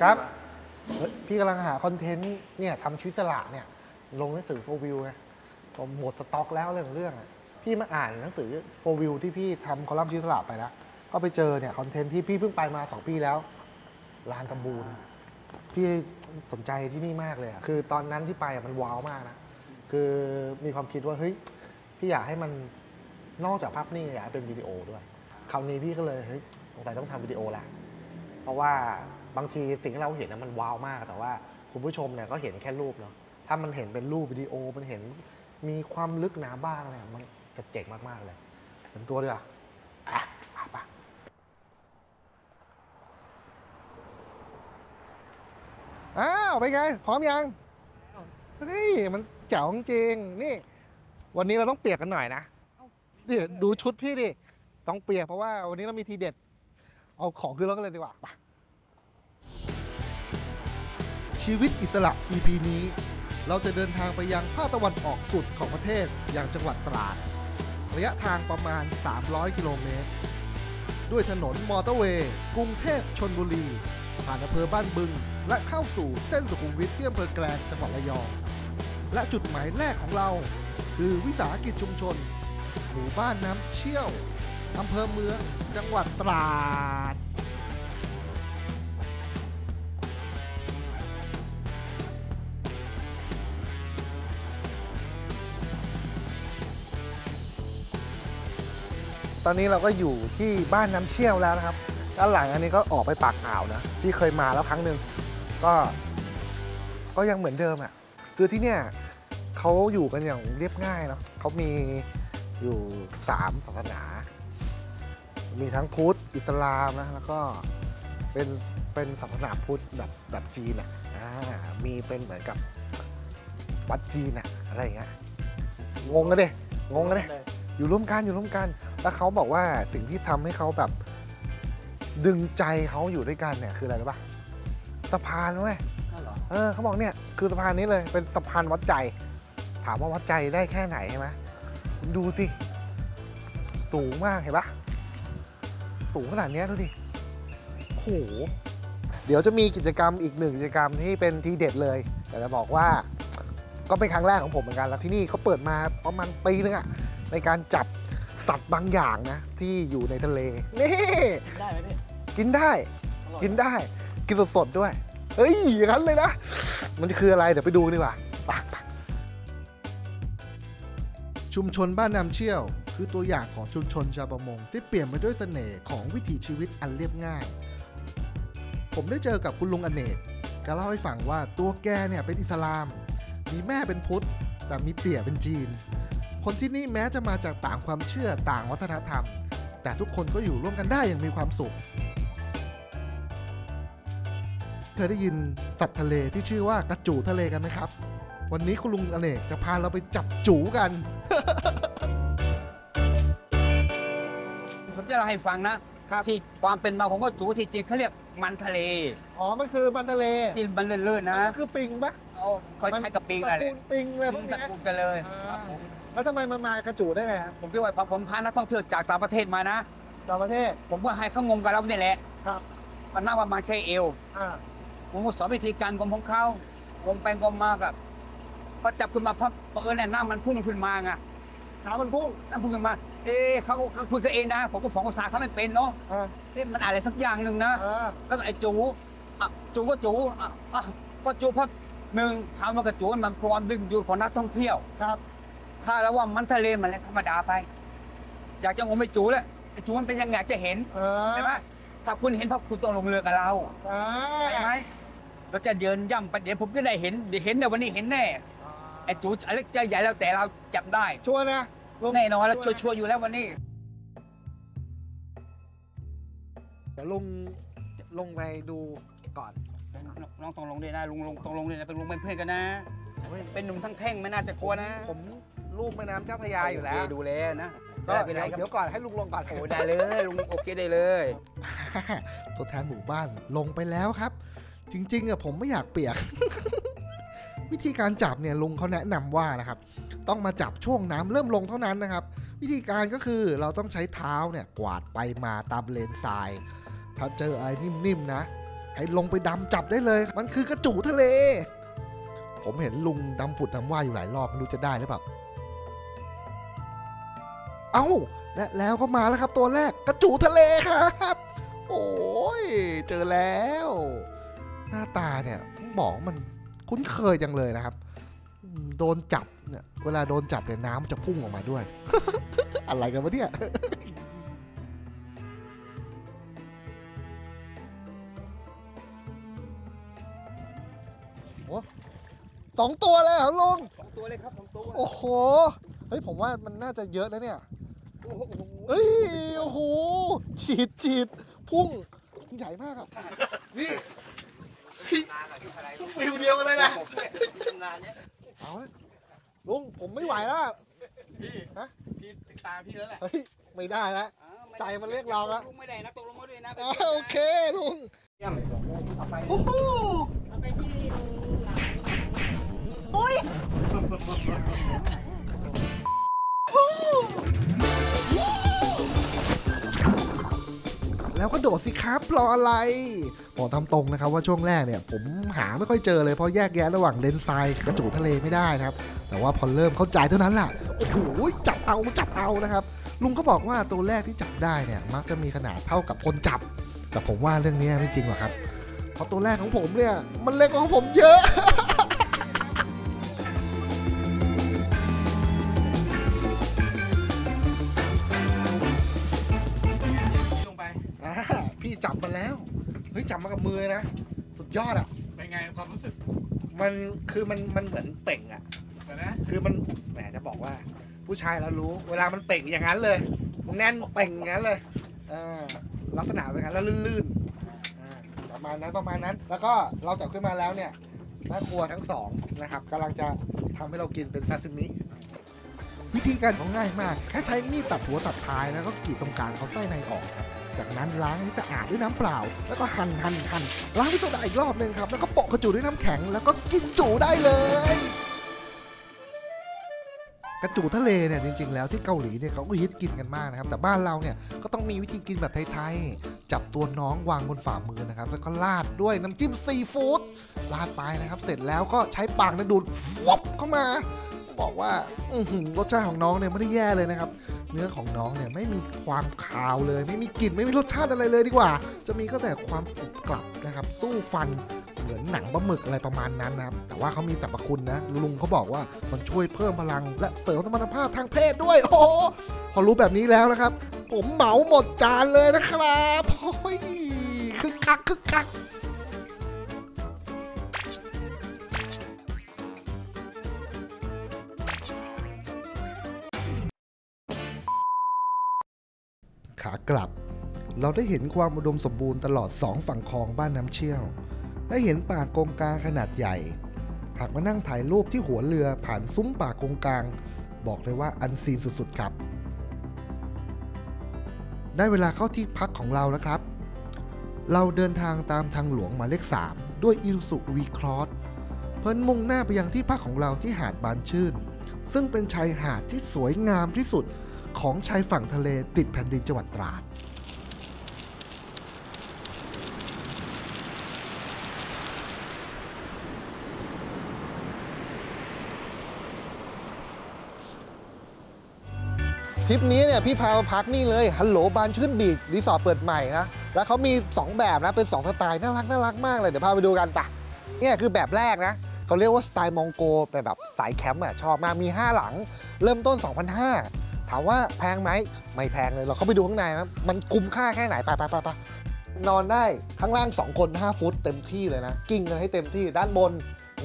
ครับพี่กำลังหาคอนเทนต์เนี่ยทำชีวิตสละเนี่ยลงหนังสือโฟวิวไงผมหมดสต็อกแล้วเรื่องพี่มาอ่านหนังสือโฟวิวที่พี่ทำคอลัมน์ชีวิตสละไปแล้วก็ไปเจอเนี่ยคอนเทนต์ที่พี่เพิ่งไปมา2 ปีแล้วลานกำบูลพี่สนใจที่นี่มากเลยคือตอนนั้นที่ไปมันว้าวมากนะคือมีความคิดว่าเฮ้ยพี่อยากให้มันนอกจากภาพนิ่งอยากให้เป็นวิดีโอด้วยคราวนี้พี่ก็เลยเฮ้ยสงสัยต้องทำวิดีโอละเพราะว่าบางทีสิ่งที่เราเห็นมันว้าวมากแต่ว่าคุณผู้ชมเนี่ยก็เห็นแค่รูปเนาะถ้ามันเห็นเป็นรูปวิดีโอมันเห็นมีความลึกหนาบ้างอะไรมันจะเจ๋งมากๆเลยเห็นตัวด้วยอ่ะป่ะอ้าวไปไงพร้อมยังนี่มันเจ๋งจริงนี่วันนี้เราต้องเปียกกันหน่อยนะเดี๋ยวดูชุดพี่ดิต้องเปียกเพราะว่าวันนี้เรามีทีเด็ดเอาของขึ้นรถกันเลยดีกว่าป่ะชีวิตอิสระ EP นี้เราจะเดินทางไปยังภาคตะวันออกสุดของประเทศอย่างจังหวัดตราดระยะทางประมาณ300 กิโลเมตรด้วยถนนมอเตอร์เวย์กรุงเทพชลบุรีผ่านอำเภอบ้านบึงและเข้าสู่เส้นสุขุมวิทที่อำเภอแกลงจังหวัดระยองและจุดหมายแรกของเราคือวิสาหกิจชุมชนหมู่บ้านน้ำเชี่ยวอำเภอเมืองจังหวัดตราดตอนนี้เราก็อยู่ที่บ้านน้ำเชี่ยวแล้วนะครับด้านหลังอันนี้ก็ออกไปปากอ่าวนะที่เคยมาแล้วครั้งหนึ่งก็ยังเหมือนเดิมอ่ะคือที่เนี่ยเขาอยู่กันอย่างเรียบง่ายเนาะเขามีอยู่3 ศาสนามีทั้งพุทธอิสลามนะแล้วก็เป็นศาสนาพุทธแบบจีนนะมีเป็นเหมือนกับวัดจีนนะอะไรอย่างเงี้ยงงกันดิอยู่ร่วมกันแล้วเขาบอกว่าสิ่งที่ทำให้เขาแบบดึงใจเขาอยู่ด้วยกันเนี่ยคืออะไรรู้ป่ะสะพานเว้ยเขาบอกเนี่ยคือสะพานนี้เลยเป็นสะพานวัดใจถามว่าวัดใจได้แค่ไหนใช่ไหมคุณดูสิสูงมากเห็นป่ะสูงขนาดนี้ดูดิโหเดี๋ยวจะมีกิจกรรมอีก1 กิจกรรมที่เป็นทีเด็ดเลยแต่จะบอกว่าก็เป็นครั้งแรกของผมเหมือนกันแล้วที่นี่เขาเปิดมาประมาณปีนึงอะในการจับสัตว์บางอย่างนะที่อยู่ในทะเลนี่ได้ไหมพี่กินได้กินสดๆด้วยเฮ้ยอย่างนั้นเลยนะมันคืออะไรเดี๋ยวไปดูดีกว่าชุมชนบ้านน้ำเชี่ยวคือตัวอย่างของชุมชนชาวประมงที่เปลี่ยนไปด้วยเสน่ห์ของวิถีชีวิตอันเรียบง่ายผมได้เจอกับคุณลุงอเนกแกเล่าให้ฟังว่าตัวแกเนี่ยเป็นอิสลามมีแม่เป็นพุทธแต่มีเตี่ยเป็นจีนคนที่นี่แม้จะมาจากต่างความเชื่อต่างวัฒนธรรมแต่ทุกคนก็อยู่ร่วมกันได้อย่างมีความสุขเคยได้ยินสัตว์ทะเลที่ชื่อว่ากระจูทะเลกันไหมครับวันนี้คุณลุงอเนกจะพาเราไปจับจูกันผมจะเล่าให้ฟังนะที่ความเป็นมาของกระจูที่จริงเขาเรียกมันทะเลอ๋อมันคือมันทะเลที่มันเลื่อนๆนะคือปิงปะก็ใช้กับปิงอะไรปิงเลยตะกูกันเลยแล้วทำไมมันมากระจูได้ไงผมพี่ว่าผมพานักท่องเที่ยวจากต่างประเทศมานะต่างประเทศผมก็ให้เขางงกับเราเนี่ยแหละครับมันน่าประมาณแค่เอวผมสอนวิธีการกลมของเขากลมไปกลมมากับพอจับขึ้นมาพับเออเนี่ยน้ำมันพุ่งขึ้นมาไงน้ำมันพุ่งขึ้นมาเอ๊เขาคุยกันเองนะผมก็ฟ้องภาษาเขาไม่เป็นเนาะนี่มันอะไรสักอย่างหนึ่งนะแล้วก็ไอ้จูก็จูเพราะ1คำว่ากระจูมันความดึงดูดของนักท่องเที่ยวครับถ้าแล้วว่ามันทะเลมันธรรมดาไปอยากจะงมไปจูแล้วจูมันเป็นยังไงจะเห็นใช่ไหมถ้าคุณเห็นภาพคุณต้องลงเรือกับเราใช่ไหมเราจะเดินย่ำไปเดี๋ยวผมจะได้เห็นในวันนี้เห็นแน่ไอ้จูอะไรจะใหญ่แล้วแต่เราจับได้ชัวร์นะแน่นอนแล้วชัวร์อยู่แล้ววันนี้เดี๋ยวลงไปดูก่อนน้องต้องลงด้วยนะลุงต้องลงด้วยนะเป็นลุงเป็นเพื่อนกันนะเป็นหนุ่มทั้งแท่งไม่น่าจะกลัวนะผมลูกแม่น้ำเจ้าพระยาอยู่แล้วดูแลนะก็เป็นไรเดี๋ยวก่อนให้ลุงลงก่อนโอ้ได้เลยลุงโอเคได้เลยตัวแทนหมู่บ้านลงไปแล้วครับจริงๆอะผมไม่อยากเปียกวิธีการจับเนี่ยลุงเขาแนะนำว่านะครับต้องมาจับช่วงน้ำเริ่มลงเท่านั้นนะครับวิธีการก็คือเราต้องใช้เท้าเนี่ยกวาดไปมาตามเลนทรายถ้าเจออะไรนิ่มๆนะ ให้ลงไปดำจับได้เลยมันคือกระจูทะเลผมเห็นลุงดำผุดดำว่าอยู่หลายรอบไม่รู้จะได้หรือเปล่าเอ้าและแล้วก็มาแล้วครับตัวแรกกระจูทะเลครับโอ้ยเจอแล้วหน้าตาเนี่ยบอกมันคุ้นเคยจังเลยนะครับโดนจับเนี่ยเวลาโดนจับเนี่ยน้ำจะพุ่งออกมาด้วย อะไรกันวะเนี่ย โอ้สองตัวเลยครับลุงสองตัวเลยครับสองตัวโอ้โหเฮ้ยผมว่ามันน่าจะเยอะแล้วเนี่ยเฮ้ยโอ้โหฉีดพุ่งใหญ่มากครับนี่ฟิวเดียวกันเลยนะเอาเลยลุงผมไม่ไหวแล้วพี่ฮะพี่ถึงตาพี่แล้วแหละเฮ้ยไม่ได้แล้วใจมันเรียกร้องแล้วลุงไม่ได้นะตกลงมาด้วยนะโอเคลุงโอ้โหเอาไปที่อุ้ยแล้วก็โดดสิครับรออะไรบอกตามตรงนะครับว่าช่วงแรกเนี่ยผมหาไม่ค่อยเจอเลยเพราะแยกแยะระหว่างเลนทรายกระจูทะเลไม่ได้นะครับแต่ว่าพอเริ่มเข้าใจเท่านั้นแหละโอ้โหจับเอานะครับลุงก็บอกว่าตัวแรกที่จับได้เนี่ยมักจะมีขนาดเท่ากับคนจับแต่ผมว่าเรื่องนี้ไม่จริงหรอกครับเพราะตัวแรกของผมเนี่ยมันเล็กกว่าของผมเยอะพี่จับมาแล้วเฮ้ยจับมากับมือนะสุดยอดอ่ะเป็นไงความรู้สึกมันคือมันเหมือนเป่งอ่ะนะคือมันแหมจะบอกว่าผู้ชายเรารู้เวลามันเป่งอย่างนั้นเลยมันแน่นเป่งอย่างนั้นเลยลักษณะเป็นงั้นแล้วลื่นๆประมาณนั้นแล้วก็เราจับขึ้นมาแล้วเนี่ยแม่ครัวทั้งสองนะครับกำลังจะทำให้เรากินเป็นซาซิมิวิธีการของง่ายมากแค่ใช้มีดตัดหัวตัดท้ายแล้วก็กรีดตรงกลางเอาไส้ในออกจากนั้นล้างให้สะอาดด้วยน้ำเปล่าแล้วก็หั่นล้างด้วยโซดาอีกรอบนึงครับแล้วก็โปะกระจูด้วยน้ำแข็งแล้วก็กินจูได้เลยกระจูทะเลเนี่ยจริงๆแล้วที่เกาหลีเนี่ยเขาก็ฮิตกินกันมากนะครับแต่บ้านเราเนี่ยก็ต้องมีวิธีกินแบบไทยๆจับตัวน้องวางบนฝ่ามือนะครับแล้วก็ราดด้วยน้ำจิ้มซีฟู้ดราดไปนะครับเสร็จแล้วก็ใช้ปากดูดฟุบเข้ามาบอกว่ารสชาติของน้องเนี่ยไม่ได้แย่เลยนะครับเนื้อของน้องเนี่ยไม่มีความคาวเลยไม่มีกลิ่นไม่มีรสชาติอะไรเลยดีกว่าจะมีก็แต่ความกรุบกรับนะครับสู้ฟันเหมือนหนังปลาหมึกอะไรประมาณนั้นนะครับแต่ว่าเขามีสรรพคุณนะลุงเขาบอกว่ามันช่วยเพิ่มพลังและเสริมสมรรถภาพทางเพศด้วยโอ้พอรู้แบบนี้แล้วนะครับผมเหมาหมดจานเลยนะครับโอ้ยคึกคักขากลับเราได้เห็นความอุดมสมบูรณ์ตลอด2ฝั่งคลองบ้านน้ำเชี่ยวได้เห็นป่ากงกางขนาดใหญ่หากมานั่งถ่ายรูปที่หัวเรือผ่านซุ้มป่ากงกางบอกเลยว่าอันซีนสุดๆครับได้เวลาเข้าที่พักของเราแล้วครับเราเดินทางตามทางหลวงหมายเลข3ด้วยอิรุสุวีครอสเพิ่นมุ่งหน้าไปยังที่พักของเราที่หาดบานชื่นซึ่งเป็นชายหาดที่สวยงามที่สุดของชายฝั่งทะเลติดแผ่นดินจังหวัดตราดทริปนี้เนี่ยพี่พามาพักนี่เลยฮัลโหลบานชื่นบีชรีสอร์ทเปิดใหม่นะแล้วเขามี2แบบนะเป็น2สไตล์น่ารักมากเลยเดี๋ยวพาไปดูกันปะเนี่ยคือแบบแรกนะเขาเรียกว่าสไตล์มองโกเป็นแบบสายแคมป์อ่ะชอบมากมี5หลังเริ่มต้น 2,500ถามว่าแพงไหมไม่แพงเลยเราเข้าไปดูข้างในนะมันคุ้มค่าแค่ไหนไปนอนได้ข้างล่าง2คน5ฟุตเต็มที่เลยนะกิ้งกันให้เต็มที่ด้านบน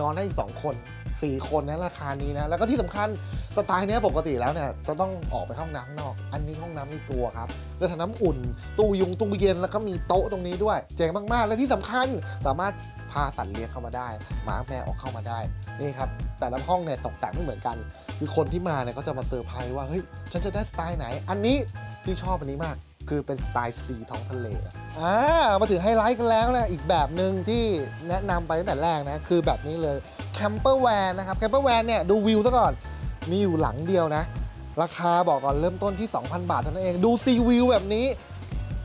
นอนได้อีก2คน4คนนะราคานี้นะแล้วก็ที่สำคัญสไตล์นี้ปกติแล้วเนี่ยจะต้องออกไปห้องน้ำข้างนอกอันนี้ห้องน้ำในตัวครับแล้วถ้าน้ำอุ่นตู้เย็นแล้วก็มีโต๊ะตรงนี้ด้วยเจ๋งมากๆและที่สำคัญสามารถพาสัตว์เลี้ยงเข้ามาได้หมาแมวออกเข้ามาได้นี่ครับแต่ละห้องเนี่ยตกแต่งไม่เหมือนกันคือคนที่มาเนี่ยก็จะมาเซอร์ไพรส์ว่าเฮ้ยฉันจะได้สไตล์ไหนอันนี้พี่ชอบอันนี้มากคือเป็นสไตล์สีท้องทะเลมาถึงไฮไลท์กันแล้วนะอีกแบบหนึ่งที่แนะนำไปตั้งแต่แรกนะคือแบบนี้เลยแคมเปอร์แวนนะครับแคมเปอร์แวนเนี่ยดูวิวซะก่อนมีอยู่หลังเดียวนะราคาบอกก่อนเริ่มต้นที่ 2,000 บาทเท่านั้นเองดูซีวิวแบบนี้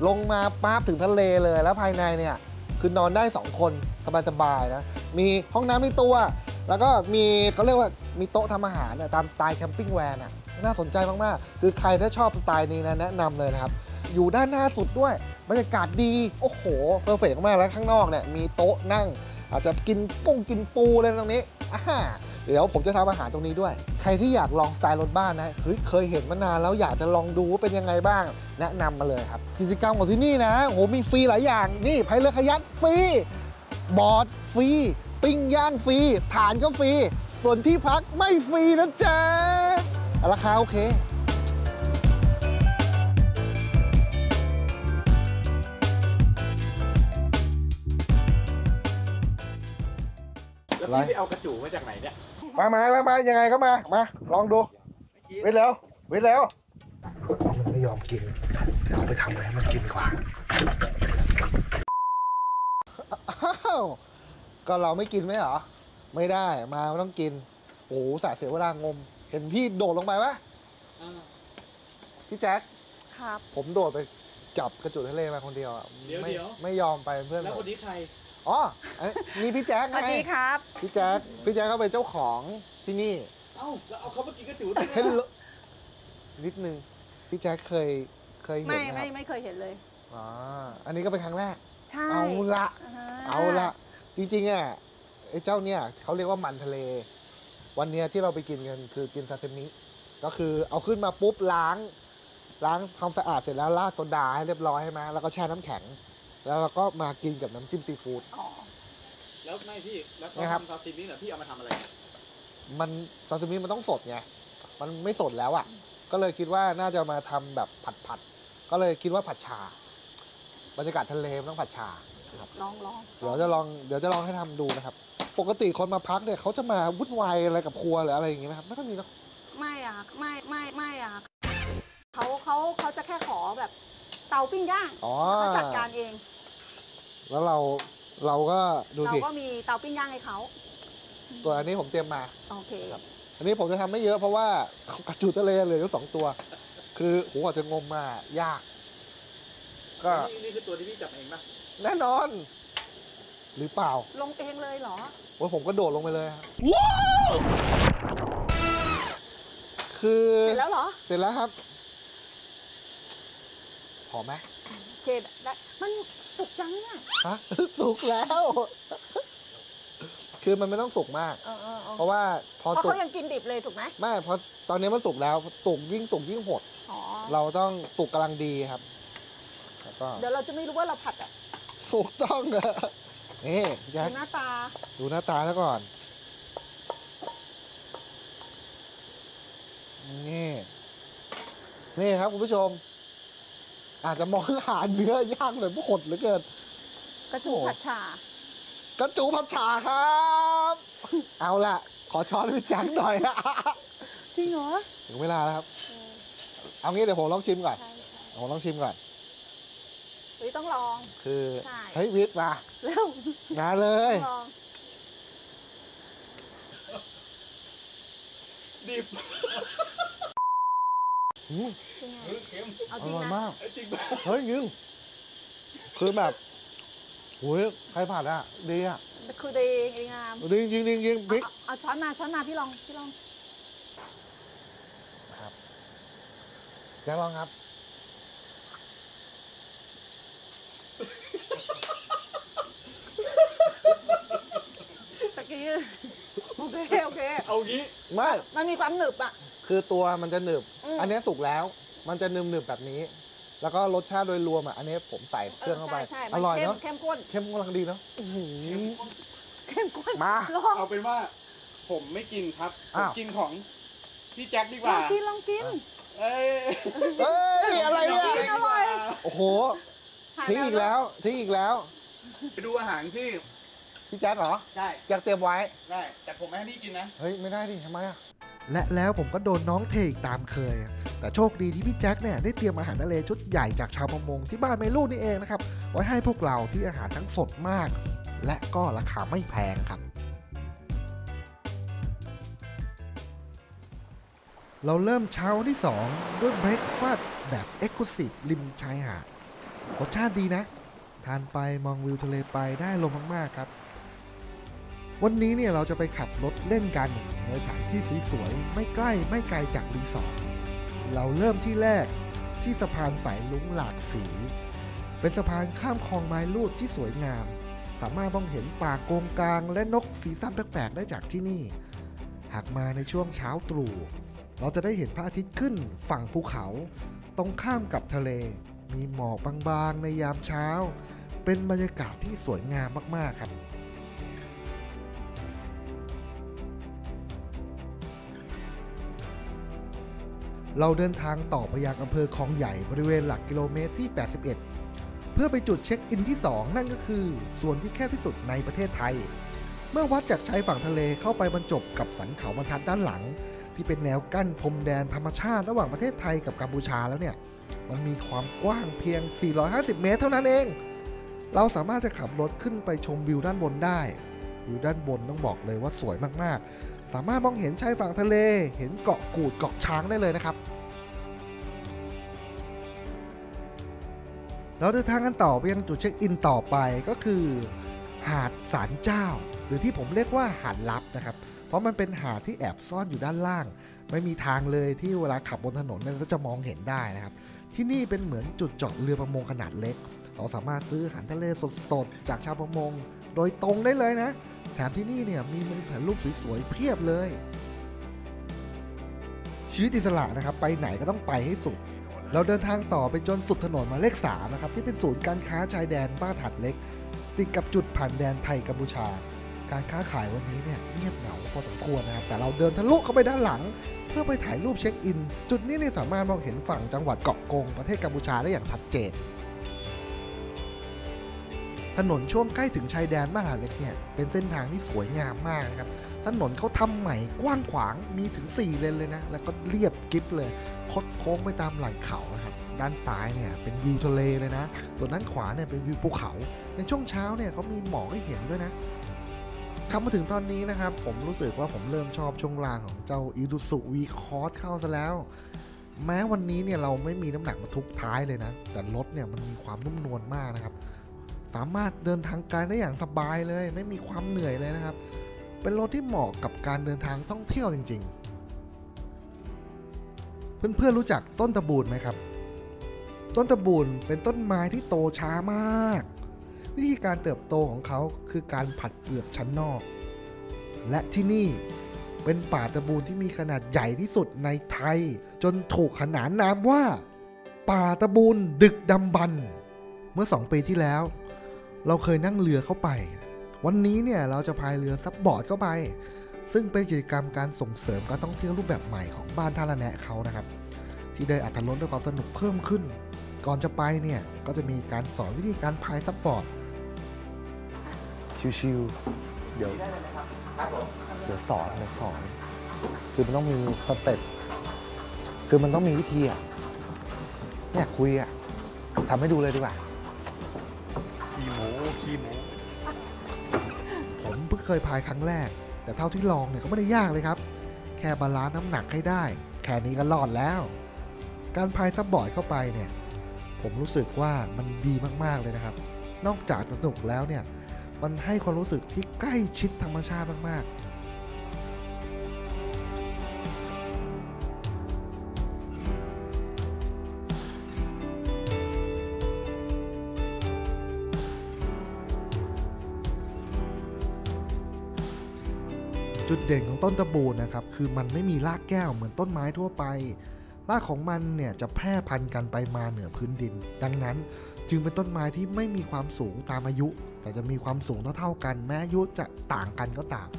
ลงมาปั๊บถึงทะเลเลยแล้วภายในเนี่ย คือนอนได้2คนสบายๆนะมีห้องน้ำในตัวแล้วก็มีเขาเรียกว่ามีโต๊ะทำอาหารตามสไตล์แคมปิ้งแวร์น่าสนใจมากๆคือใครถ้าชอบสไตล์นี้นะแนะนำเลยนะครับอยู่ด้านหน้าสุดด้วยบรรยากาศดีโอ้โหเพอร์เฟกต์มากแล้วข้างนอกเนี่ยมีโต๊ะนั่งอาจจะกินกุ้งกินปูอะไรตรงนี้เดี๋ยวผมจะทำอาหารตรงนี้ด้วยใครที่อยากลองสไตล์รถบ้านนะเคยเห็นมานานแล้วอยากจะลองดูว่าเป็นยังไงบ้างแนะนำมาเลยครับกิจกรรมของที่นี่นะโหมีฟรีหลายอย่างนี่พายเรือคายัคฟรีบอร์ดฟรีปิ้งย่างฟรีฐานก็ฟรีส่วนที่พักไม่ฟรีนะจ๊ะราคาโอเคแล้วพี่ไปเอากระจูมาจากไหนเนี่ยมายังไงก็มาลองดูเว้นแล้วไม่ยอมกินเดี๋ยวไปทำอะไรให้มันกินดีกว่าอ้าวก็เราไม่กินไหมเหรอไม่ได้มาต้องกินโอ้สาเสียเวลางมเห็นพี่โดดลงไปปะพี่แจ็คครับผมโดดไปจับกระจูทะเลมาคนเดียวไม่ยอมไปเพื่อนแล้วคนนี้ใครอ๋อนี่พี่แจ๊คไงสวัสดีครับพี่แจ๊คเขาเป็นเจ้าของที่นี่เอ้าแล้วเอาเขามากินกระจูดด้วยนิดนึงพี่แจ๊คเคยเห็นไหมไม่เคยเห็นเลยอ๋ออันนี้ก็เป็นครั้งแรกใช่เอาละจริงๆอ่ะไอ้เจ้าเนี่ยเขาเรียกว่ามันทะเลวันนี้ที่เราไปกินกันคือกินซาซิมิก็คือเอาขึ้นมาปุ๊บล้างความสะอาดเสร็จแล้วราดโซดาให้เรียบร้อยใช่ไหมแล้วก็แช่น้ำแข็งแล้วเราก็มากินกับน้ำจิ้มซีฟู้ดแล้วไม่พี่แล้วทำซาซิมิเนี่ยพี่เอามาทำอะไรมันซาซิมิมันต้องสดไงมันไม่สดแล้วอ่ะก็เลยคิดว่าน่าจะมาทำแบบผัดก็เลยคิดว่าผัดชาบรรยากาศทะเลมันต้องผัดชาลองเดี๋ยวจะลองให้ทำดูนะครับปกติคนมาพักเนี่ยเขาจะมาวุ่นวายอะไรกับครัวหรืออะไรอย่างเงี้ยไหมครับไม่มีหรอกไม่อะเขาจะแค่ขอแบบเตาปิ้งย่างเขาจัดการเองแล้วเราก็ดูสิเราก็มีเตาปิ้งย่างให้เขาส่วนอันนี้ผมเตรียมมาโอเคครับอันนี้ผมจะทำไม่เยอะเพราะว่ากระจูทะเลเหลือแค่2ตัวคือโหอาจจะงมมายากก็นี่คือตัวที่พี่จับเองป่ะแน่นอนหรือเปล่าลงเองเลยเหรอว่าผมก็โดดลงไปเลยครับคือเสร็จแล้วเหรอเสร็จแล้วครับหอมไหมเกดมันสุกจังเนี่ยฮะสุกแล้วคือมันไม่ต้องสุกมากเพราะว่าพอสุกเขายังกินดิบเลยถูกไหมไม่เพราะตอนนี้มันสุกแล้วสุกยิ่งหดเราต้องสุกกำลังดีครับเดี๋ยวเราจะไม่รู้ว่าเราผัดอ่ะถูกต้องนะนี่ดูหน้าตาซะก่อนนี่ครับคุณผู้ชมอาจจะมองหาเนื้อย่างเลยผู้ขดเหลือเกินกระจูผัดชากระจูผัดชาครับเอาล่ะขอช้อนพี่แจ็คหน่อยนะจริงเหรอถึงเวลาแล้วครับเอางี้เดี๋ยวผมลองชิมก่อนต้องลองคือเฮ้ยวิทย์มาเร็วมาเลยดิบอร่อยมากเฮ้ยยิงคือแบบโอ้ยใครผัดอ่ะดีอ่ะคือดีงามดีจริงพริกเอาช้อนมาพี่ลองครับอยากลองครับตะกี้โอเคเอางี้ไม่มันมีความหนึบอ่ะคือตัวมันจะหนึบอันนี้สุกแล้วมันจะหนึบแบบนี้แล้วก็รสชาติโดยรวมอ่ะอันนี้ผมใส่เครื่องเข้าไปอร่อยเนาะเข้มข้นกำลังดีเนาะเข้มข้นมาเอาเป็นว่าผมไม่กินครับผมกินของพี่แจ็คดีกว่าลองกินเอ้ยอะไรเนี่ยอร่อยโอ้โหทิ้งอีกแล้วไปดูอาหารที่พี่แจ็คเหรอใช่อยากเตรียมไว้ได้แต่ผมไม่ให้พี่กินนะเฮ้ยไม่ได้ดิทำไมอ่ะและแล้วผมก็โดนน้องเทอีกตามเคยแต่โชคดีที่พี่แจ็คเนี่ยได้เตรียมอาหารทะเลชุดใหญ่จากชาวประมงที่บ้านแม่ลูกนี่เองนะครับไว้ให้พวกเราที่อาหารทั้งสดมากและก็ราคาไม่แพงครับเราเริ่มเช้าที่2ด้วยเบรคฟาสต์แบบเอ็กซ์คลูซีฟริมชายหาดรสชาติดีนะแถ ทานไปมองวิวทะเลไปได้ลมมากๆครับวันนี้เนี่ยเราจะไปขับรถเล่นกันในสถานที่สวยๆไม่ใกล้ไม่ไกลจากรีสอร์ทเราเริ่มที่แรกที่สะพานสายลุ้งหลากสีเป็นสะพานข้ามคลองไม้ลูดที่สวยงามสามารถมองเห็นป่าโกงกางและนกสีสันแปลกๆได้จากที่นี่หากมาในช่วงเช้าตรู่เราจะได้เห็นพระอาทิตย์ขึ้นฝั่งภูเขาตรงข้ามกับทะเลมีหมอกบางๆในยามเช้าเป็นบรรยากาศที่สวยงามมากๆครับเราเดินทางต่อไปยังอำเภอคลองใหญ่บริเวณหลักกิโลเมตรที่ 81 เพื่อไปจุดเช็คอินที่ 2 นั่นก็คือส่วนที่แคบที่สุดในประเทศไทยเมื่อวัดจากชายฝั่งทะเลเข้าไปบรรจบกับสันเขาบรรทัดด้านหลังที่เป็นแนวกั้นพรมแดนธรรมชาติระหว่างประเทศไทยกับกัมพูชาแล้วเนี่ยมันมีความกว้างเพียง450 เมตรเท่านั้นเองเราสามารถจะขับรถขึ้นไปชมวิวด้านบนได้วิวด้านบนต้องบอกเลยว่าสวยมากๆสามารถมองเห็นชายฝั่งทะเลเห็นเกาะกูดเกาะช้างได้เลยนะครับเราเดินทางกันต่อไปยังจุดเช็คอินต่อไปก็คือหาดศาลเจ้าหรือที่ผมเรียกว่าหาดลับนะครับเพราะมันเป็นหาดที่แอบซ่อนอยู่ด้านล่างไม่มีทางเลยที่เวลาขับบนถนนเราจะมองเห็นได้นะครับที่นี่เป็นเหมือนจุดจอดเรือประมงขนาดเล็กเราสามารถซื้ออาหารทะเลสดๆจากชาวประมงโดยตรงได้เลยนะแถมที่นี่เนี่ยมีมุมถ่ายรูปสวยๆเพียบเลยชีวิตอิสระนะครับไปไหนก็ต้องไปให้สุดเราเดินทางต่อไปจนสุดถนนมาเลข3นะครับที่เป็นศูนย์การค้าชายแดนบ้านหัดเล็กติดกับจุดผ่านแดนไทยกัมพูชาการค้าขายวันนี้เนี่ยเงียบเหงาพอสมควรนะครับแต่เราเดินทะลุเข้าไปด้านหลังเพื่อไปถ่ายรูปเช็คอินจุดนี้เนี่ยสามารถมองเห็นฝั่งจังหวัดเกาะกงประเทศกัมพูชาได้อย่างชัดเจนถนนช่วงใกล้ถึงชายแดนบ้านหาดเล็กเนี่ยเป็นเส้นทางที่สวยงามมากนะครับถนนเขาทำใหม่กว้างขวางมีถึง4เลนเลยนะแล้วก็เรียบกริบเลยคดโค้งไปตามไหล่เขานะครับด้านซ้ายเนี่ยเป็นวิวทะเลเลยนะส่วนด้านขวาเนี่ยเป็นวิวภูเขาในช่วงเช้าเนี่ยเขามีหมอกให้เห็นด้วยนะขับมาถึงตอนนี้นะครับผมรู้สึกว่าผมเริ่มชอบช่วงล่างของเจ้า Isuzu V-Cross เข้าซะแล้วแม้วันนี้เนี่ยเราไม่มีน้ำหนักบรรทุกท้ายเลยนะแต่รถเนี่ยมันมีความนุ่มนวลมากนะครับสามารถเดินทางไกลได้อย่างสบายเลยไม่มีความเหนื่อยเลยนะครับเป็นรถที่เหมาะกับการเดินทางท่องเที่ยวจริงๆเพื่อนๆรู้จักต้นตะบูนไหมครับต้นตะบูนเป็นต้นไม้ที่โตช้ามากวิธีการเติบโตของเขาคือการผัดเปลือกชั้นนอกและที่นี่เป็นป่าตะบูนที่มีขนาดใหญ่ที่สุดในไทยจนถูกขนานนามว่าป่าตะบูนดึกดำบรรพ์เมื่อ2ปีที่แล้วเราเคยนั่งเรือเข้าไปวันนี้เนี่ยเราจะพายเรือซับบอร์ดเข้าไปซึ่งเป็นกิจกรรมการส่งเสริมการท่องเที่ยวรูปแบบใหม่ของบ้านท่าละแนะเขานะครับที่ได้อัตรสด้วยความสนุกเพิ่มขึ้นก่อนจะไปเนี่ยก็จะมีการสอนวิธีการพายซับบอร์ดชิวๆเดี๋ยวสอนคือมันต้องมีสเต็ปคือมันต้องมีวิธีอ่ะเนี่ยคุยอ่ะทำให้ดูเลยดีกว่าขี้หมูผมเพิ่งเคยพายครั้งแรกแต่เท่าที่ลองเนี่ยก็ไม่ได้ยากเลยครับแค่บาลานซ์น้ำหนักให้ได้แค่นี้ก็รอดแล้วการพายซับบอร์ดเข้าไปเนี่ยผมรู้สึกว่ามันดีมากๆเลยนะครับนอกจากสนุกแล้วเนี่ยมันให้ความรู้สึกที่ใกล้ชิดธรรมชาติมากๆจุดเด่นของต้นตะบูนนะครับคือมันไม่มีรากแก้วเหมือนต้นไม้ทั่วไปรากของมันเนี่ยจะแพร่พันธุ์กันไปมาเหนือพื้นดินดังนั้นจึงเป็นต้นไม้ที่ไม่มีความสูงตามอายุแต่จะมีความสูงเท่ากันแม้อายุจะต่างกันก็ตาม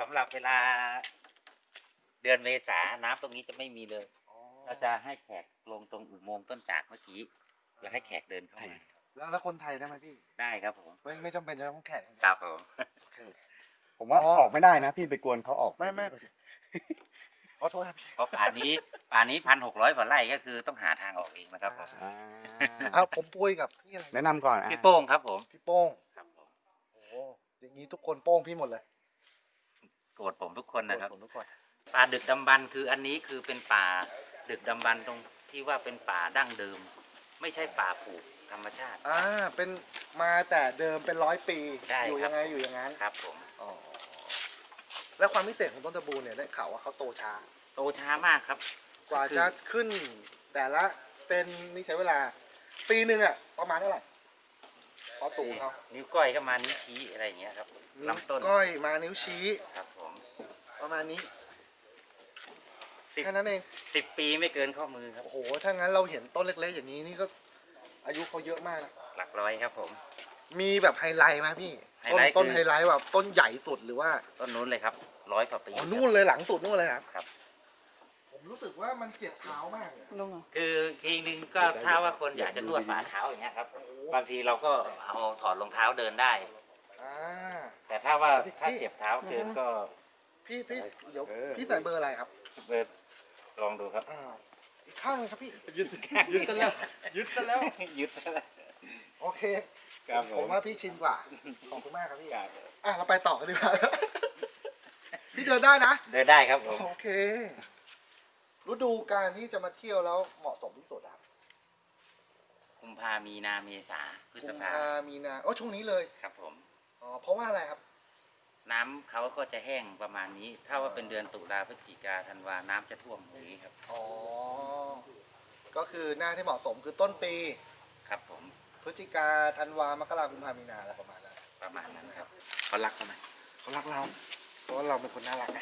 สำหรับเวลาเดือนเมษาน้ำตรงนี้จะไม่มีเลยเราจะให้แขกลงตรงอุโมงค์ต้นจากเมื่อกี้แล้วให้แขกเดินเข้ามา แล้วคนไทยได้ไหมพี่ได้ครับผมไม่จำเป็นจะต้องแข่งครับผมผมว่าออกไม่ได้นะพี่ไปกวนเขาออกไม่ขอโทษครับเพราะป่านนี้1,600กว่าไร่ก็คือต้องหาทางออกเองนะครับผมเอาผมปุ้ยกับพี่อะไรแนะนำก่อนพี่โป้งครับผมพี่โป้งครับผมโอ้อย่างนี้ทุกคนโป้งพี่หมดเลยโกรธผมทุกคนนะครับป่าดึกดำบรรพ์คืออันนี้คือเป็นป่าดึกดำบรรพ์ตรงที่ว่าเป็นป่าดั้งเดิมไม่ใช่ป่าปลูกธรรมชาติเป็นมาแต่เดิมเป็น100 ปีอยู่ยังไงอยู่อย่างนั้นครับผมแล้วความพิเศษของต้นตะบูเนี่ยได้ข่าวว่าเขาโตช้ามากครับกว่าจะขึ้นแต่ละเซนนี่ใช้เวลาปีหนึ่งอ่ะประมาณเท่าไหร่พอสูงเขานิ้วก้อยก็มานิ้วชี้อะไรอย่างเงี้ยครับลำต้นก้อยมานิ้วชี้ครับผมประมาณนี้แค่นั้นเอง10 ปีไม่เกินข้อมือครับโอ้โหถ้างั้นเราเห็นต้นเล็กๆอย่างนี้นี่ก็อายุเขาเยอะมากหลักร้อยครับผมมีแบบไฮไลท์ไหมพี่ต้นไฮไลท์แบบต้นใหญ่สุดหรือว่าต้นนู้นเลยครับ100 กว่าปีนู่นเลยหลังสุดนู่นเลยครับผมรู้สึกว่ามันเจ็บเท้ามากคือทีนึงก็ถ้าว่าคนอยากจะนวดฝ่าเท้าอย่างเงี้ยครับบางทีเราก็เอาถอดรองเท้าเดินได้แต่ถ้าว่าถ้าเจ็บเท้าเกินก็พี่เดี๋ยวพี่ใส่เบอร์อะไรครับเบอร์ลองดูครับอีกข้างครับพี่ยึดซะแล้วโอเคผมว่าพี่ชินกว่าขอบคุณมากครับพี่เราไปต่อกันดีกว่าพี่เดินได้นะเดินได้ครับผมโอเคฤดูกาลที่จะมาเที่ยวแล้วเหมาะสมที่สุดครับกุมภามีนาเมษาพฤษภามีนาโอ้ช่วงนี้เลยครับผมเพราะว่าอะไรครับน้ำเขาก็จะแห้งประมาณนี้ถ้าว่าเป็นเดือนตุลาพฤศจิกาธันวาน้ำจะท่วมอย่างนี้ครับอ๋อก็คือหน้าที่เหมาะสมคือต้นปีครับผมพฤศจิกาธันวามกรากุมภามีนาอะไรประมาณนั้นครับเขารักเราไหมเขารักเราเพราะว่าเราเป็นคนน่ารักไง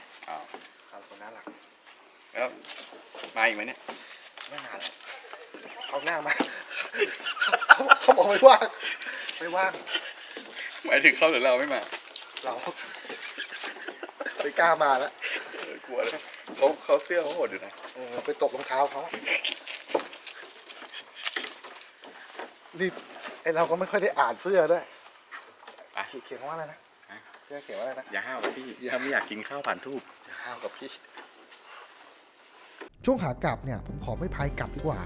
เราเป็นคนน่ารักแล้วมาอีกไหมเนี่ยไม่นานแล้วเขาหน้ามาเขาบอกไม่ว่างหมายถึงเขาหรือเราไม่มาเราไม่กล้ามาแล้วกลัวเลยเขาเสื้อเขาหดอยู่นะเราไปตกรองเท้าเขานี่ไอเราก็ไม่ค่อยได้อ่านเสื้อด้วยเขียนว่าอะไรนะเสื้อเขียนว่าอะไรนะอย่าห้าวกับพี่ถ้าไม่อยากกินข้าวผ่านทูบอย่าห้าวกับพี่ช่วงขากลับเนี่ยผมขอไม่พายกลับดีกว่า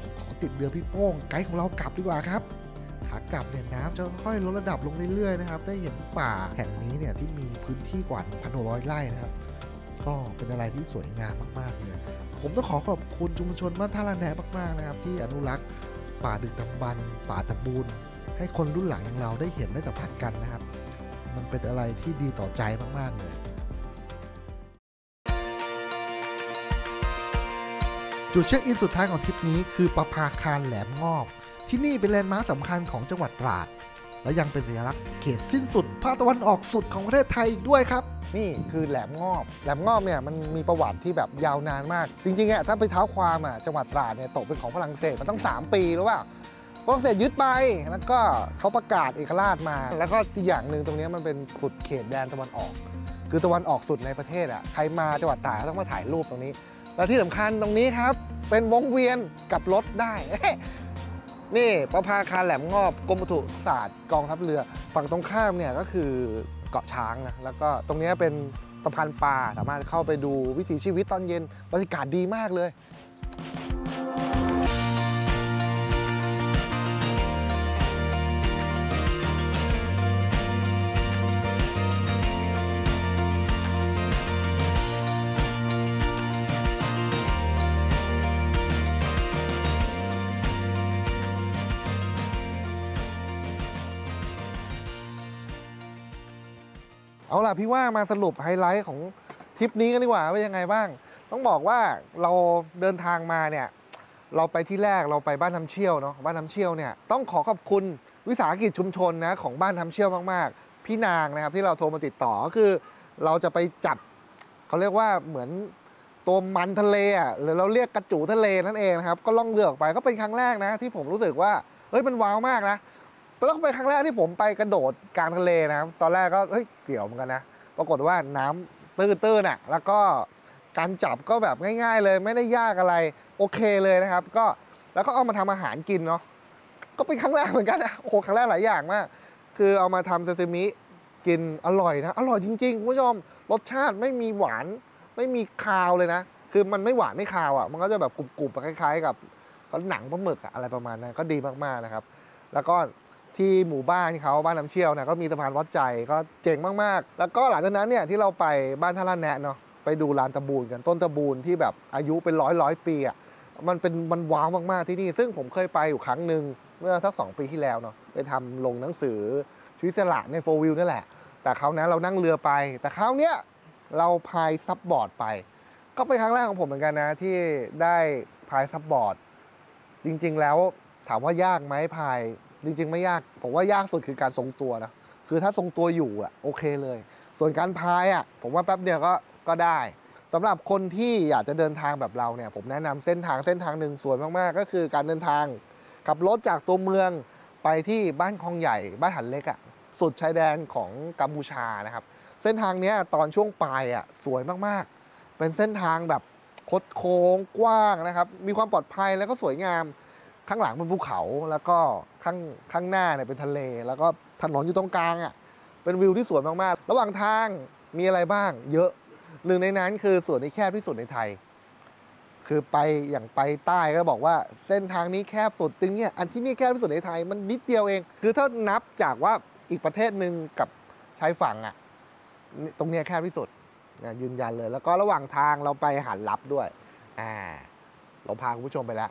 ผมขอติดเรือพี่โป้งไกด์ของเรากลับดีกว่าครับขากลับเนี่ยน้ำจะค่อยลดระดับลงเรื่อยๆนะครับได้เห็นป่าแห่งนี้เนี่ยที่มีพื้นที่กว่า 1,600 ไร่นะครับก็เป็นอะไรที่สวยงามมากๆเลยผมต้องขอขอบคุณชุมชนบ้านท่าละแหนมากๆนะครับที่อนุรักษ์ป่าดึกดำบรรพ์ป่าตะบูนให้คนรุ่นหลังอย่างเราได้เห็นได้สัมผัสกันนะครับมันเป็นอะไรที่ดีต่อใจมากๆเลยจุดเช็คอินสุดท้ายของทริปนี้คือประภาคารแหลมงอบที่นี่เป็นแลนด์มาร์คสำคัญของจังหวัดตราดและยังเป็นสัญลักษณ์เขตสิ้นสุดภาคตะวันออกสุดของประเทศไทยอีกด้วยครับนี่คือแหลมงอบเนี่ยมันมีประวัติที่แบบยาวนานมากจริงๆถ้าไปเท้าความจังหวัดตราดเนี่ยตกเป็นของฝรั่งเศสมันตั้ง3 ปีหรือเปล่าฝรั่งเศสยึดไปแล้วก็เขาประกาศเอกราชมาแล้วก็อีกอย่างหนึ่งตรงนี้มันเป็นสุดเขตแดนตะวันออกคือตะวันออกสุดในประเทศใครมาจังหวัดตราดต้องมาถ่ายรูปตรงนี้และที่สำคัญตรงนี้ครับเป็นวงเวียนกับรถได้นี่ประภาคารแหลมงอบกรมอุตุศาสตร์กองทัพเรือฝั่งตรงข้ามเนี่ยก็คือเกาะช้างนะแล้วก็ตรงนี้เป็นสะพานปลาสามารถเข้าไปดูวิถีชีวิตตอนเย็นบรรยากาศดีมากเลยเอาล่ะพี่ว่ามาสรุปไฮไลท์ของทริปนี้กันดีกว่าว่ายังไงบ้างต้องบอกว่าเราเดินทางมาเนี่ยเราไปที่แรกเราไปบ้านน้ำเชี่ยวเนาะบ้านน้ำเชี่ยวเนี่ยต้องขอขอบคุณวิสาหกิจชุมชนนะของบ้านน้ำเชี่ยวมากๆพี่นางนะครับที่เราโทรมาติดต่อคือเราจะไปจับเขาเรียกว่าเหมือนตัวมันทะเลหรือเราเรียกกระจูทะเลนั่นเองนะครับก็ล่องเรือออกไปก็เป็นครั้งแรกนะที่ผมรู้สึกว่าเฮ้ยมันว้าวมากนะแล้วก็เป็นครั้งแรกที่ผมไปกระโดดกลางทะเลนะครับตอนแรกก็เฮ้ยเสียวเหมือนกันนะปรากฏว่าน้ำตื้นๆแล้วก็การจับก็แบบง่ายๆเลยไม่ได้ยากอะไรโอเคเลยนะครับก็แล้วก็เอามาทำอาหารกินเนาะ ก็เป็นครั้งแรกเหมือนกันนะโอ้โหครั้งแรกหลายอย่างมากคือเอามาทำซาซิมิกินอร่อยนะอร่อยจริงๆคุณผู้ชมรสชาติไม่มีหวานไม่มีคาวเลยนะคือมันไม่หวานไม่คาวอ่ะมันก็จะแบบกรุบๆคล้ายๆกับหนังปลาหมึกอะไรประมาณนั้นก็ดีมากๆนะครับแล้วก็ที่หมู่บ้านเขาบ้านน้ำเชี่ยวนะก็มีสะพานวัดใจก็เจ๋งมากๆแล้วก็หลังจากนั้นเนี่ยที่เราไปบ้านท่าละแนะเนาะไปดูลานตะบูนกันต้นตะบูนที่แบบอายุเป็นร้อยปีอ่ะมันว้าวมากๆที่นี่ซึ่งผมเคยไปอยู่ครั้งหนึ่งเมื่อสัก2ปีที่แล้วเนาะไปทำลงหนังสือชีวิตอิสระในโฟร์วิวนั่นแหละแต่คราวนั้นเรานั่งเรือไปแต่คราวเนี้ยเราพายซับบอร์ดไปก็เป็นครั้งแรกของผมเหมือนกันนะที่ได้พายซับบอร์ดจริงๆแล้วถามว่ายากไหมพายจริงๆไม่ยากผมว่ายากสุดคือการทรงตัวนะคือถ้าทรงตัวอยู่อ่ะโอเคเลยส่วนการพายอ่ะผมว่าแป๊บเดียวก็ได้สำหรับคนที่อยากจะเดินทางแบบเราเนี่ยผมแนะนำเส้นทางหนึ่งสวยมากๆก็คือการเดินทางขับรถจากตัวเมืองไปที่บ้านคลองใหญ่บ้านหันเล็กอ่ะสุดชายแดนของกัมพูชานะครับเส้นทางนี้ตอนช่วงปลายอ่ะสวยมากๆเป็นเส้นทางแบบคดโค้งกว้างนะครับมีความปลอดภัยแล้วก็สวยงามข้างหลังเป็นภูเขาแล้วก็ข้างหน้าเนี่ยเป็นทะเลแล้วก็ถนนอยู่ตรงกลางอ่ะเป็นวิวที่สวยมากๆระหว่างทางมีอะไรบ้างเยอะหนึ่งในนั้นคือส่วนที่แคบที่สุดในไทยคือไปใต้ก็บอกว่าเส้นทางนี้แคบสุดตึงเนี่ยอันที่นี่แคบที่สุดในไทยมันนิดเดียวเองคือถ้านับจากว่าอีกประเทศหนึ่งกับชายฝั่งอ่ะตรงนี้แคบที่สุดยืนยันเลยแล้วก็ระหว่างทางเราไปหาดลับด้วยเราพาคุณผู้ชมไปแล้ว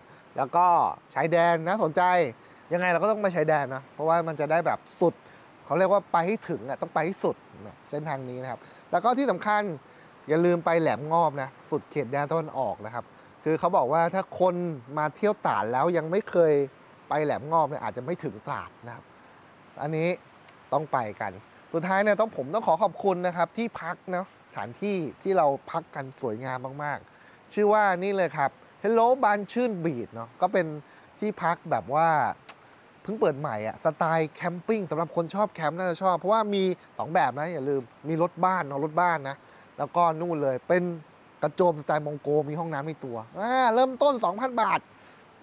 ก็ชายแดนนะสนใจยังไงเราก็ต้องไปชายแดนนะเพราะว่ามันจะได้แบบสุดเขาเรียกว่าไปให้ถึงอ่ะต้องไปให้สุดเส้นทางนี้นะครับแล้วก็ที่สำคัญอย่าลืมไปแหลมงอบนะสุดเขตแดนตะวันออกนะครับคือเขาบอกว่าถ้าคนมาเที่ยวตราดแล้วยังไม่เคยไปแหลมงอบเนี่ยอาจจะไม่ถึงตราดนะครับอันนี้ต้องไปกันสุดท้ายเนี่ยผมต้องขอขอบคุณนะครับที่พักนะสถานที่ที่เราพักกันสวยงามมากๆชื่อว่านี่เลยครับ Hello บานชื่นบีชเนาะก็เป็นที่พักแบบว่าเพิ่งเปิดใหม่อะสไตล์แคมปิ้งสำหรับคนชอบแคมป์น่าจะชอบเพราะว่ามี2แบบนะอย่าลืมมีรถบ้านเนาะรถบ้านนะแล้วก็นู่นเลยเป็นกระโจมสไตล์มองโกมีห้องน้ำในตัวเริ่มต้น 2,000 บาท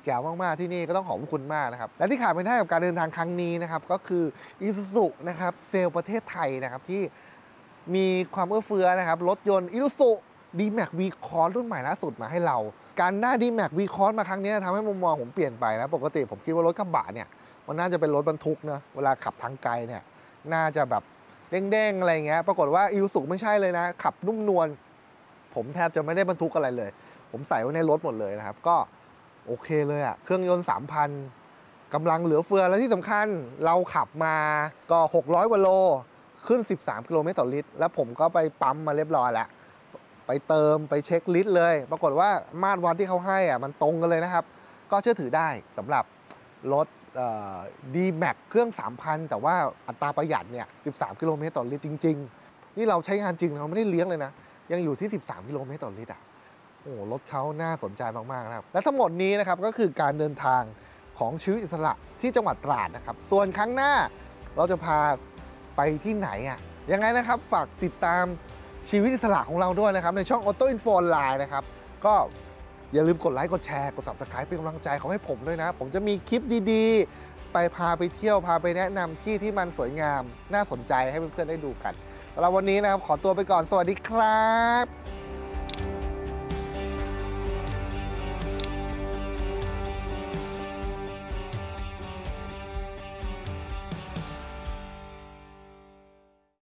แจ๋วมากๆที่นี่ก็ต้องขอบคุณมากนะครับและที่ขาดไม่ได้กับการเดินทางครั้งนี้นะครับก็คืออิซูซุนะครับเซลล์ประเทศไทยนะครับที่มีความเอื้อเฟื้อนะครับรถยนต์อิซูซุดีแม็กวีคอร์สรุ่นใหม่ล่าสุดมาให้เราการได้ดีแม็กวีคอร์สมาครั้งนี้ทำให้มุมมองผมเปลี่ยนไปนะปกติผมคิดว่ารถกระบะเนี่ยมันน่าจะเป็นรถบรรทุกนะเวลาขับทางไกลเนี่ยน่าจะแบบเด้งๆอะไรเงี้ยปรากฏว่าอิซูซุไม่ใช่เลยนะขับนุ่มนวลผมแทบจะไม่ได้บรรทุกอะไรเลยผมใส่ไว้ในรถหมดเลยนะครับก็โอเคเลยอะเครื่องยนต์ 3,000 กำลังเหลือเฟือและที่สำคัญเราขับมาก็600กว่าโลขึ้น13 กิโลเมตรต่อลิตรแล้วผมก็ไปปั๊มมาเรียบร้อยแล้วไปเติมไปเช็คลิตรเลยปรากฏว่ามาตรวัดที่เขาให้อะมันตรงกันเลยนะครับก็เชื่อถือได้สำหรับรถดีแม็กเครื่อง 3,000 แต่ว่าอัตราประหยัดเนี่ย13 กิโลเมตรต่อลิตรจริงๆนี่เราใช้งานจริงเราไม่ได้เลี้ยงเลยนะยังอยู่ที่13 กิโลเมตรต่อลิตรอ่ะโอ้โหรถเขาน่าสนใจมากๆนะครับและทั้งหมดนี้นะครับก็คือการเดินทางของชีวิตอิสระที่จังหวัดตราดนะครับส่วนครั้งหน้าเราจะพาไปที่ไหนอ่ะยังไงนะครับฝากติดตามชีวิตอิสระของเราด้วยนะครับในช่อง Autoinfo Online นะครับก็อย่าลืมกดไลค์กดแชร์กด Subscribe เป็นกำลังใจของให้ผมด้วยนะผมจะมีคลิปดีๆไปพาไปเที่ยวพาไปแนะนำที่ที่มันสวยงามน่าสนใจให้เพื่อนๆได้ดูกันแล้ววันนี้นะครับขอตัวไปก่อนสวัสดีครับ